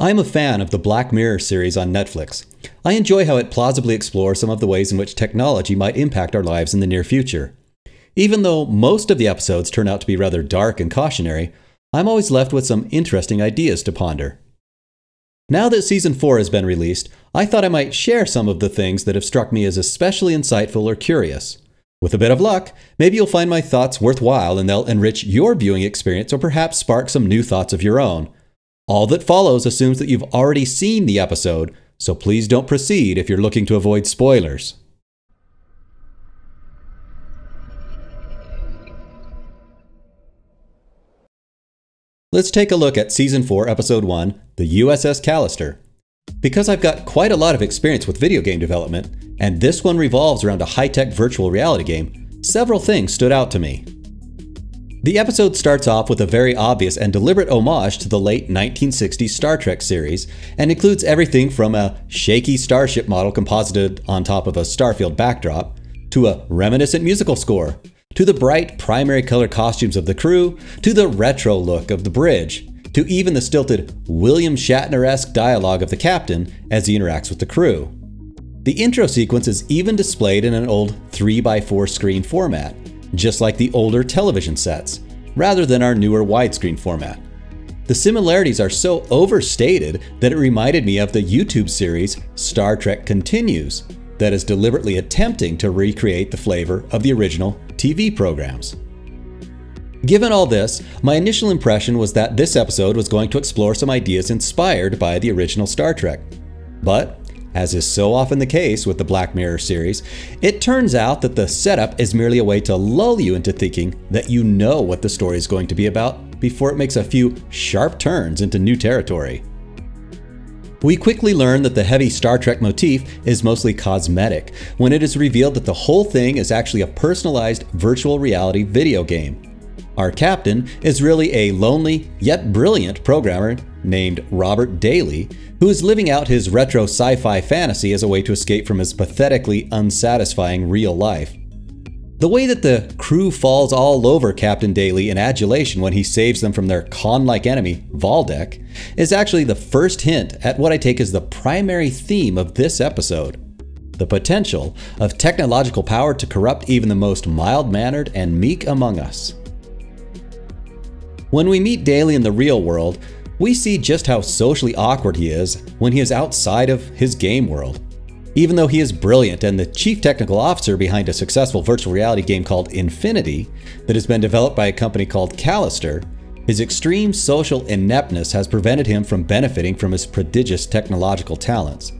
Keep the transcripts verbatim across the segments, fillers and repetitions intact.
I'm a fan of the Black Mirror series on Netflix. I enjoy how it plausibly explores some of the ways in which technology might impact our lives in the near future. Even though most of the episodes turn out to be rather dark and cautionary, I'm always left with some interesting ideas to ponder. Now that Season four has been released, I thought I might share some of the things that have struck me as especially insightful or curious. With a bit of luck, maybe you'll find my thoughts worthwhile and they'll enrich your viewing experience or perhaps spark some new thoughts of your own. All that follows assumes that you've already seen the episode, so please don't proceed if you're looking to avoid spoilers. Let's take a look at Season four, Episode one, The U S S Callister. Because I've got quite a lot of experience with video game development, and this one revolves around a high-tech virtual reality game, several things stood out to me. The episode starts off with a very obvious and deliberate homage to the late nineteen sixties Star Trek series, and includes everything from a shaky starship model composited on top of a starfield backdrop, to a reminiscent musical score, to the bright primary color costumes of the crew, to the retro look of the bridge, to even the stilted William Shatner-esque dialogue of the captain as he interacts with the crew. The intro sequence is even displayed in an old three by four screen format, just like the older television sets, rather than our newer widescreen format. The similarities are so overstated that it reminded me of the YouTube series Star Trek Continues, that is deliberately attempting to recreate the flavor of the original T V programs. Given all this, my initial impression was that this episode was going to explore some ideas inspired by the original Star Trek. But, as is so often the case with the Black Mirror series, it turns out that the setup is merely a way to lull you into thinking that you know what the story is going to be about before it makes a few sharp turns into new territory. We quickly learn that the heavy Star Trek motif is mostly cosmetic, when it is revealed that the whole thing is actually a personalized virtual reality video game. Our captain is really a lonely yet brilliant programmer named Robert Daly, who is living out his retro sci-fi fantasy as a way to escape from his pathetically unsatisfying real life. The way that the crew falls all over Captain Daly in adulation when he saves them from their con-like enemy, Valdeck, is actually the first hint at what I take as the primary theme of this episode: the potential of technological power to corrupt even the most mild-mannered and meek among us. When we meet Daly in the real world, we see just how socially awkward he is when he is outside of his game world. Even though he is brilliant and the chief technical officer behind a successful virtual reality game called Infinity that has been developed by a company called Callister, his extreme social ineptness has prevented him from benefiting from his prodigious technological talents.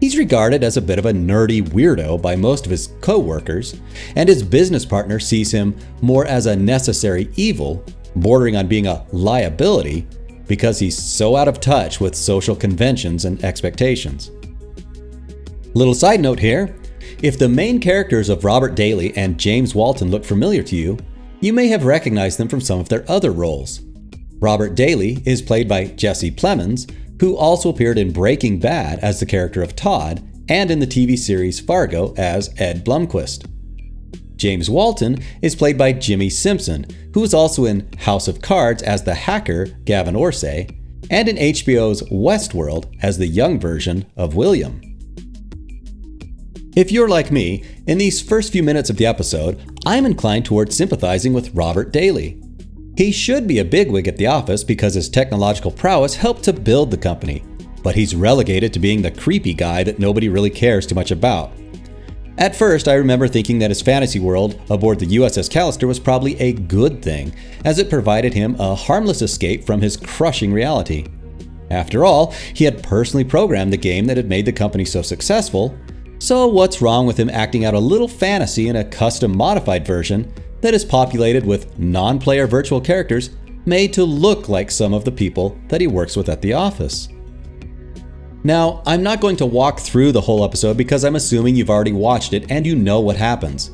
He's regarded as a bit of a nerdy weirdo by most of his co-workers, and his business partner sees him more as a necessary evil, bordering on being a liability, because he's so out of touch with social conventions and expectations. Little side note here, if the main characters of Robert Daly and James Walton look familiar to you, you may have recognized them from some of their other roles. Robert Daly is played by Jesse Plemons, who also appeared in Breaking Bad as the character of Todd and in the T V series Fargo as Ed Blumquist. James Walton is played by Jimmy Simpson, who was also in House of Cards as the hacker Gavin Orsay and in H B O's Westworld as the young version of William. If you're like me, in these first few minutes of the episode, I'm inclined towards sympathizing with Robert Daly. He should be a bigwig at the office because his technological prowess helped to build the company, but he's relegated to being the creepy guy that nobody really cares too much about. At first, I remember thinking that his fantasy world aboard the U S S Callister was probably a good thing, as it provided him a harmless escape from his crushing reality. After all, he had personally programmed the game that had made the company so successful. So what's wrong with him acting out a little fantasy in a custom modified version that is populated with non-player virtual characters made to look like some of the people that he works with at the office? Now, I'm not going to walk through the whole episode because I'm assuming you've already watched it and you know what happens.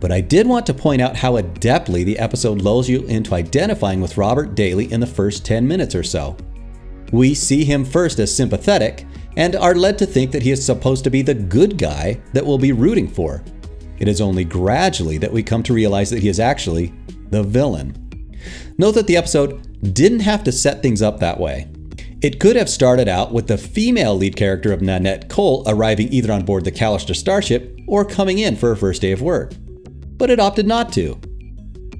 But I did want to point out how adeptly the episode lulls you into identifying with Robert Daly in the first ten minutes or so. We see him first as sympathetic, and are led to think that he is supposed to be the good guy that we'll be rooting for. It is only gradually that we come to realize that he is actually the villain. Note that the episode didn't have to set things up that way. It could have started out with the female lead character of Nanette Cole arriving either on board the Callister starship or coming in for her first day of work, but it opted not to.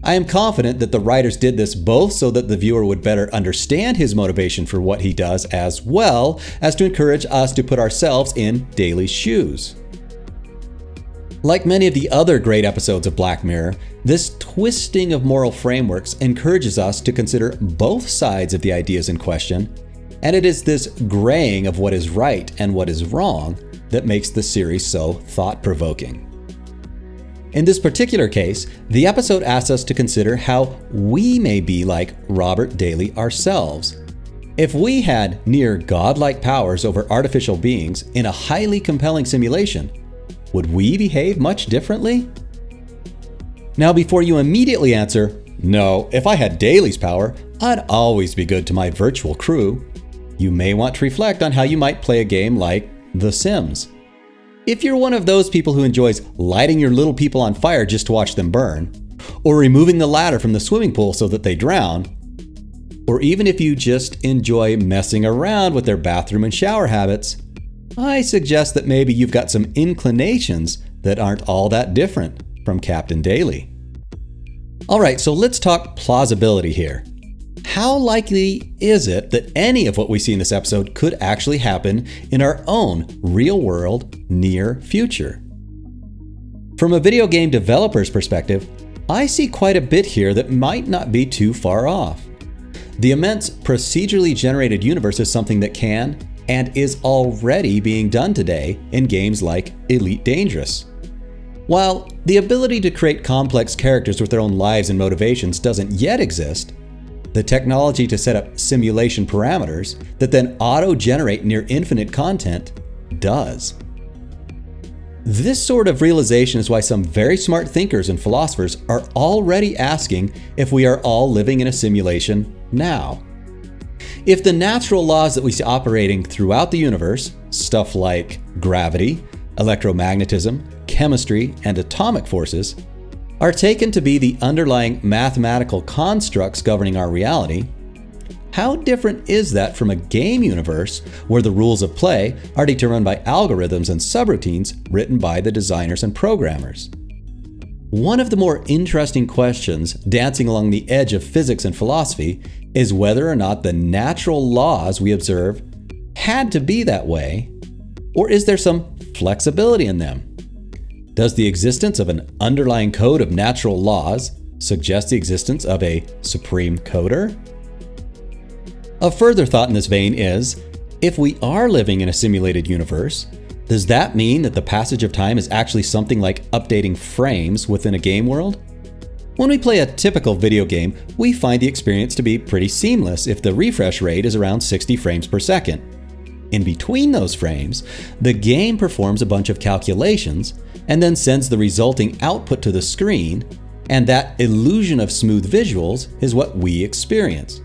I am confident that the writers did this both so that the viewer would better understand his motivation for what he does, as well as to encourage us to put ourselves in Daly's shoes. Like many of the other great episodes of Black Mirror, this twisting of moral frameworks encourages us to consider both sides of the ideas in question, and it is this graying of what is right and what is wrong that makes the series so thought-provoking. In this particular case, the episode asks us to consider how we may be like Robert Daly ourselves. If we had near godlike powers over artificial beings in a highly compelling simulation, would we behave much differently? Now, before you immediately answer, no, if I had Daly's power, I'd always be good to my virtual crew, you may want to reflect on how you might play a game like The Sims. If you're one of those people who enjoys lighting your little people on fire just to watch them burn, or removing the ladder from the swimming pool so that they drown, or even if you just enjoy messing around with their bathroom and shower habits, I suggest that maybe you've got some inclinations that aren't all that different from Captain Daly. All right, so let's talk plausibility here. How likely is it that any of what we see in this episode could actually happen in our own real-world near future? From a video game developer's perspective, I see quite a bit here that might not be too far off. The immense procedurally generated universe is something that can and is already being done today in games like Elite Dangerous. While the ability to create complex characters with their own lives and motivations doesn't yet exist, the technology to set up simulation parameters that then auto-generate near-infinite content does. This sort of realization is why some very smart thinkers and philosophers are already asking if we are all living in a simulation now. If the natural laws that we see operating throughout the universe, stuff like gravity, electromagnetism, chemistry, and atomic forces, are taken to be the underlying mathematical constructs governing our reality, how different is that from a game universe where the rules of play are determined by algorithms and subroutines written by the designers and programmers? One of the more interesting questions dancing along the edge of physics and philosophy is whether or not the natural laws we observe had to be that way, or is there some flexibility in them? Does the existence of an underlying code of natural laws suggest the existence of a supreme coder? A further thought in this vein is, if we are living in a simulated universe, does that mean that the passage of time is actually something like updating frames within a game world? When we play a typical video game, we find the experience to be pretty seamless if the refresh rate is around sixty frames per second. In between those frames, the game performs a bunch of calculations and then sends the resulting output to the screen, and that illusion of smooth visuals is what we experience.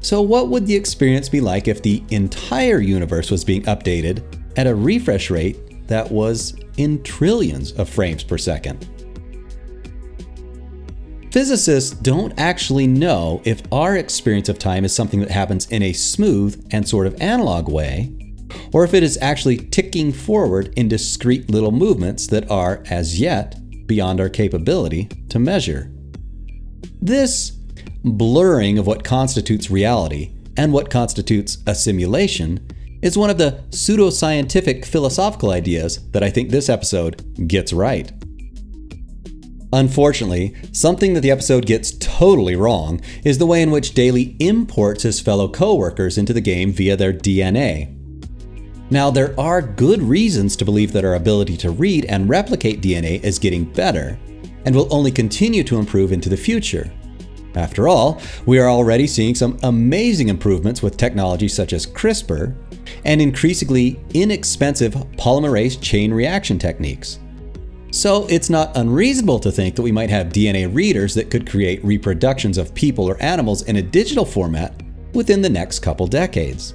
So what would the experience be like if the entire universe was being updated at a refresh rate that was in trillions of frames per second? Physicists don't actually know if our experience of time is something that happens in a smooth and sort of analog way, or if it is actually ticking forward in discrete little movements that are, as yet, beyond our capability to measure. This blurring of what constitutes reality and what constitutes a simulation is one of the pseudoscientific philosophical ideas that I think this episode gets right. Unfortunately, something that the episode gets totally wrong is the way in which Daly imports his fellow co-workers into the game via their D N A. Now, there are good reasons to believe that our ability to read and replicate D N A is getting better, and will only continue to improve into the future. After all, we are already seeing some amazing improvements with technology such as CRISPR and increasingly inexpensive polymerase chain reaction techniques. So it's not unreasonable to think that we might have D N A readers that could create reproductions of people or animals in a digital format within the next couple decades.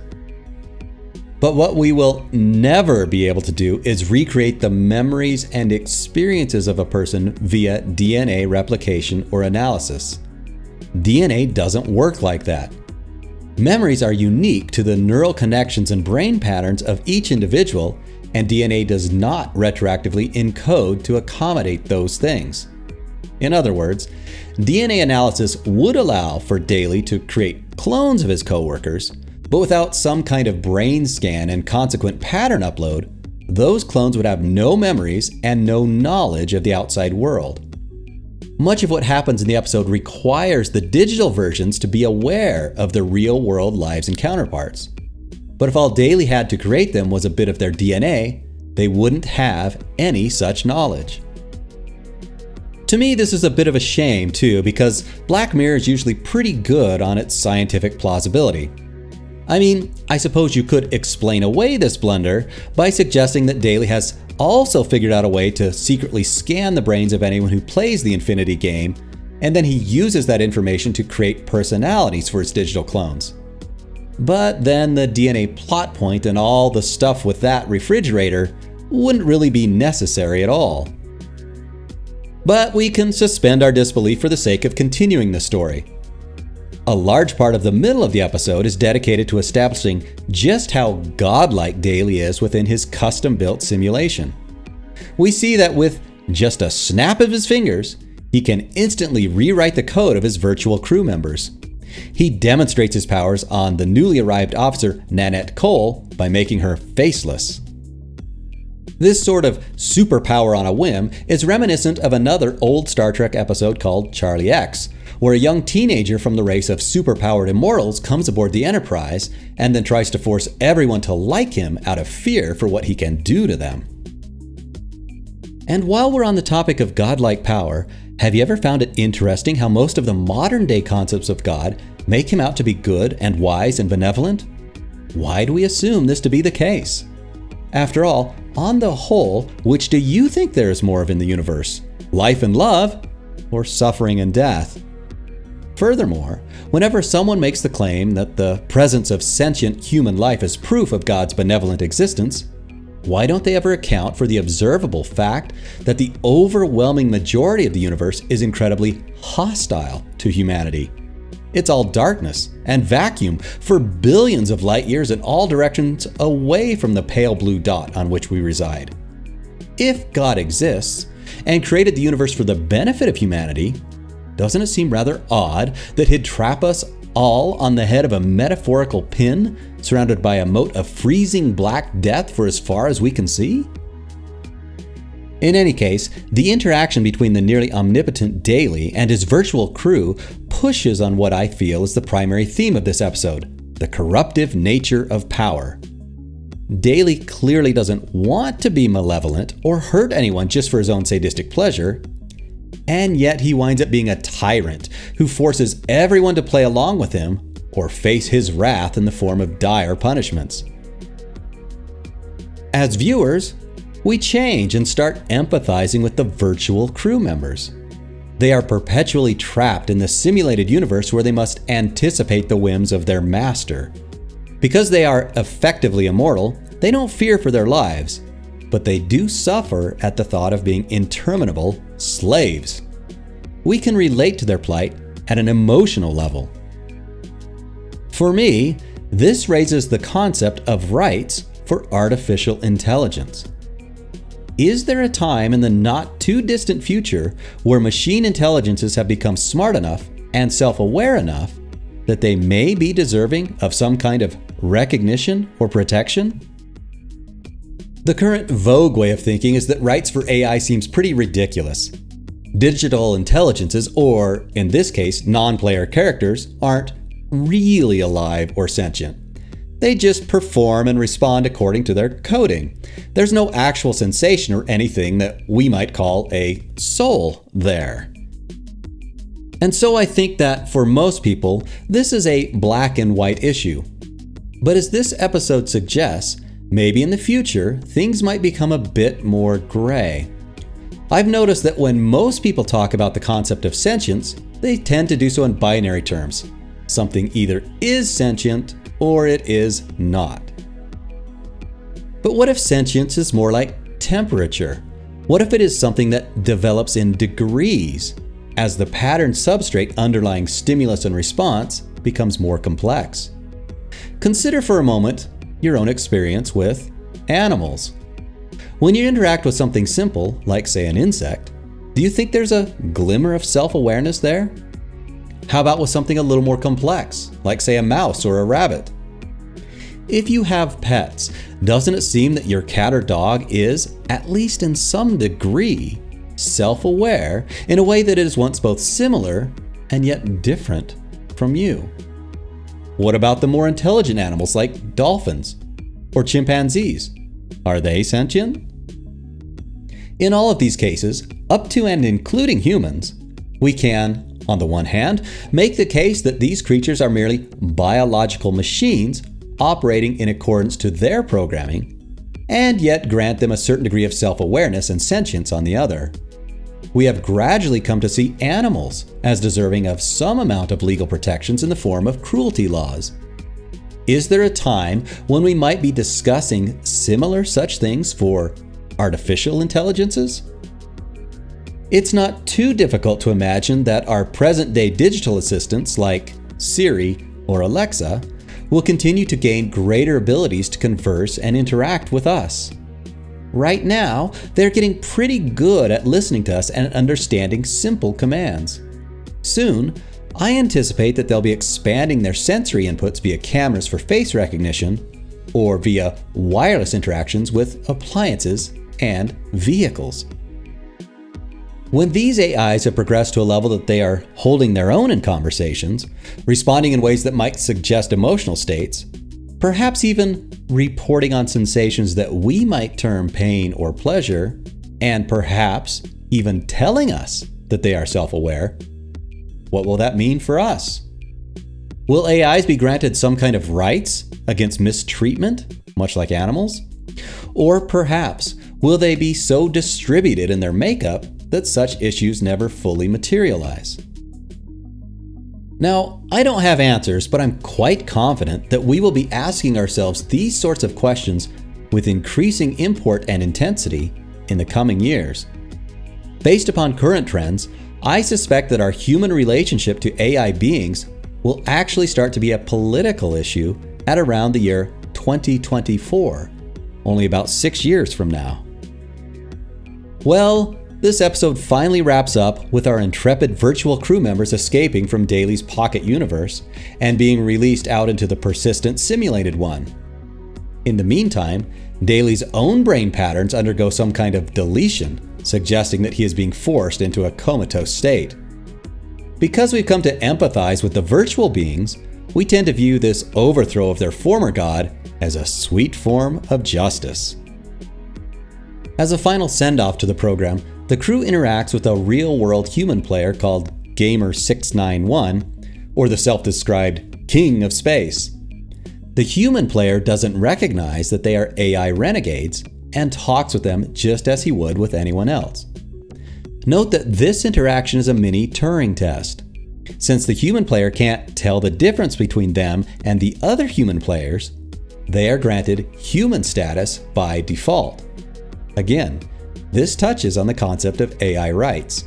But what we will never be able to do is recreate the memories and experiences of a person via D N A replication or analysis. D N A doesn't work like that. Memories are unique to the neural connections and brain patterns of each individual, and D N A does not retroactively encode to accommodate those things. In other words, D N A analysis would allow for Daly to create clones of his coworkers, but without some kind of brain scan and consequent pattern upload, those clones would have no memories and no knowledge of the outside world. Much of what happens in the episode requires the digital versions to be aware of their real-world lives and counterparts. But if all Daly had to create them was a bit of their D N A, they wouldn't have any such knowledge. To me, this is a bit of a shame too, because Black Mirror is usually pretty good on its scientific plausibility. I mean, I suppose you could explain away this blunder by suggesting that Daly has also figured out a way to secretly scan the brains of anyone who plays the Infinity game, and then he uses that information to create personalities for his digital clones. But then the D N A plot point and all the stuff with that refrigerator wouldn't really be necessary at all. But we can suspend our disbelief for the sake of continuing the story. A large part of the middle of the episode is dedicated to establishing just how godlike Daly is within his custom-built simulation. We see that with just a snap of his fingers, he can instantly rewrite the code of his virtual crew members. He demonstrates his powers on the newly arrived officer Nanette Cole by making her faceless. This sort of superpower on a whim is reminiscent of another old Star Trek episode called Charlie X, where a young teenager from the race of superpowered immortals comes aboard the Enterprise and then tries to force everyone to like him out of fear for what he can do to them. And while we're on the topic of godlike power, have you ever found it interesting how most of the modern-day concepts of God make him out to be good and wise and benevolent? Why do we assume this to be the case? After all, on the whole, which do you think there is more of in the universe? Life and love, or suffering and death? Furthermore, whenever someone makes the claim that the presence of sentient human life is proof of God's benevolent existence, why don't they ever account for the observable fact that the overwhelming majority of the universe is incredibly hostile to humanity? It's all darkness and vacuum for billions of light years in all directions away from the pale blue dot on which we reside. If God exists and created the universe for the benefit of humanity, doesn't it seem rather odd that he'd trap us all on the head of a metaphorical pin, surrounded by a moat of freezing black death for as far as we can see? In any case, the interaction between the nearly omnipotent Daly and his virtual crew pushes on what I feel is the primary theme of this episode, the corruptive nature of power. Daly clearly doesn't want to be malevolent or hurt anyone just for his own sadistic pleasure, and yet he winds up being a tyrant who forces everyone to play along with him or face his wrath in the form of dire punishments. As viewers, we change and start empathizing with the virtual crew members. They are perpetually trapped in the simulated universe where they must anticipate the whims of their master. Because they are effectively immortal, they don't fear for their lives, but they do suffer at the thought of being interminable slaves. We can relate to their plight at an emotional level. For me, this raises the concept of rights for artificial intelligence. Is there a time in the not too distant future where machine intelligences have become smart enough and self-aware enough that they may be deserving of some kind of recognition or protection? The current vogue way of thinking is that rights for A I seems pretty ridiculous. Digital intelligences, or in this case, non-player characters, aren't really alive or sentient. They just perform and respond according to their coding. There's no actual sensation or anything that we might call a soul there. And so I think that for most people, this is a black and white issue. But as this episode suggests, maybe in the future, things might become a bit more gray. I've noticed that when most people talk about the concept of sentience, they tend to do so in binary terms. Something either is sentient or it is not. But what if sentience is more like temperature? What if it is something that develops in degrees as the pattern substrate underlying stimulus and response becomes more complex? Consider for a moment your own experience with animals. When you interact with something simple, like say an insect, do you think there's a glimmer of self-awareness there? How about with something a little more complex, like say a mouse or a rabbit? If you have pets, doesn't it seem that your cat or dog is, at least in some degree, self-aware in a way that is once both similar and yet different from you? What about the more intelligent animals like dolphins or chimpanzees? Are they sentient? In all of these cases, up to and including humans, we can, on the one hand, make the case that these creatures are merely biological machines operating in accordance to their programming, and yet grant them a certain degree of self-awareness and sentience on the other. We have gradually come to see animals as deserving of some amount of legal protections in the form of cruelty laws. Is there a time when we might be discussing similar such things for artificial intelligences? It's not too difficult to imagine that our present-day digital assistants like Siri or Alexa will continue to gain greater abilities to converse and interact with us. Right now, they're getting pretty good at listening to us and understanding simple commands. Soon, I anticipate that they'll be expanding their sensory inputs via cameras for face recognition or via wireless interactions with appliances and vehicles. When these A Is have progressed to a level that they are holding their own in conversations, responding in ways that might suggest emotional states, perhaps even reporting on sensations that we might term pain or pleasure, and perhaps even telling us that they are self-aware, what will that mean for us? Will A Is be granted some kind of rights against mistreatment, much like animals? Or perhaps will they be so distributed in their makeup that such issues never fully materialize? Now, I don't have answers, but I'm quite confident that we will be asking ourselves these sorts of questions with increasing import and intensity in the coming years. Based upon current trends, I suspect that our human relationship to A I beings will actually start to be a political issue at around the year twenty twenty-four, only about six years from now. Well, this episode finally wraps up with our intrepid virtual crew members escaping from Daly's pocket universe and being released out into the persistent simulated one. In the meantime, Daly's own brain patterns undergo some kind of deletion, suggesting that he is being forced into a comatose state. Because we've come to empathize with the virtual beings, we tend to view this overthrow of their former god as a sweet form of justice. As a final send-off to the program, the crew interacts with a real-world human player called Gamer six ninety-one, or the self-described King of Space. The human player doesn't recognize that they are A I renegades and talks with them just as he would with anyone else. Note that this interaction is a mini Turing test. Since the human player can't tell the difference between them and the other human players, they are granted human status by default. Again, this touches on the concept of A I rights.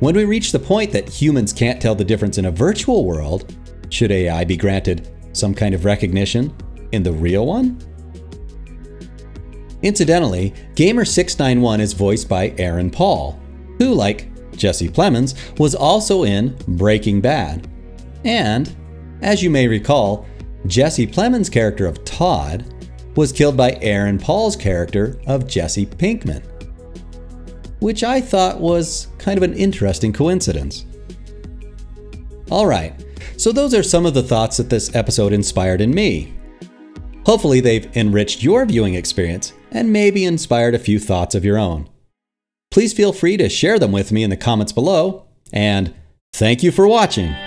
When we reach the point that humans can't tell the difference in a virtual world, should A I be granted some kind of recognition in the real one? Incidentally, Gamer six ninety-one is voiced by Aaron Paul, who, like Jesse Plemons, was also in Breaking Bad. And, as you may recall, Jesse Plemons' character of Todd was killed by Aaron Paul's character of Jesse Pinkman, which I thought was kind of an interesting coincidence. All right, so those are some of the thoughts that this episode inspired in me. Hopefully they've enriched your viewing experience and maybe inspired a few thoughts of your own. Please feel free to share them with me in the comments below, and thank you for watching.